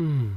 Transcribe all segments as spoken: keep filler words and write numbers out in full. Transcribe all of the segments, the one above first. Hmm.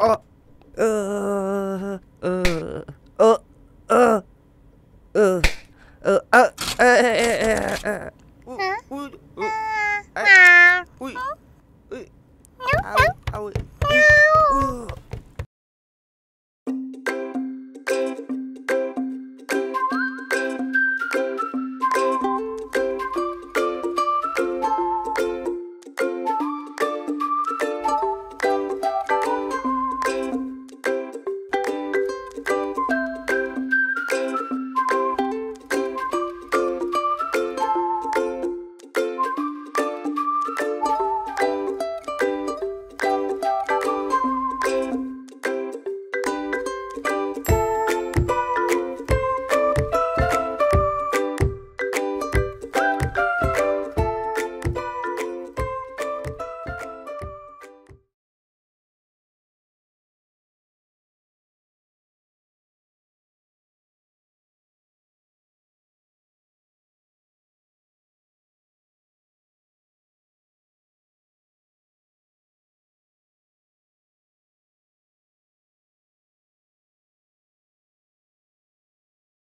Oei. Oei. Auw. Auw.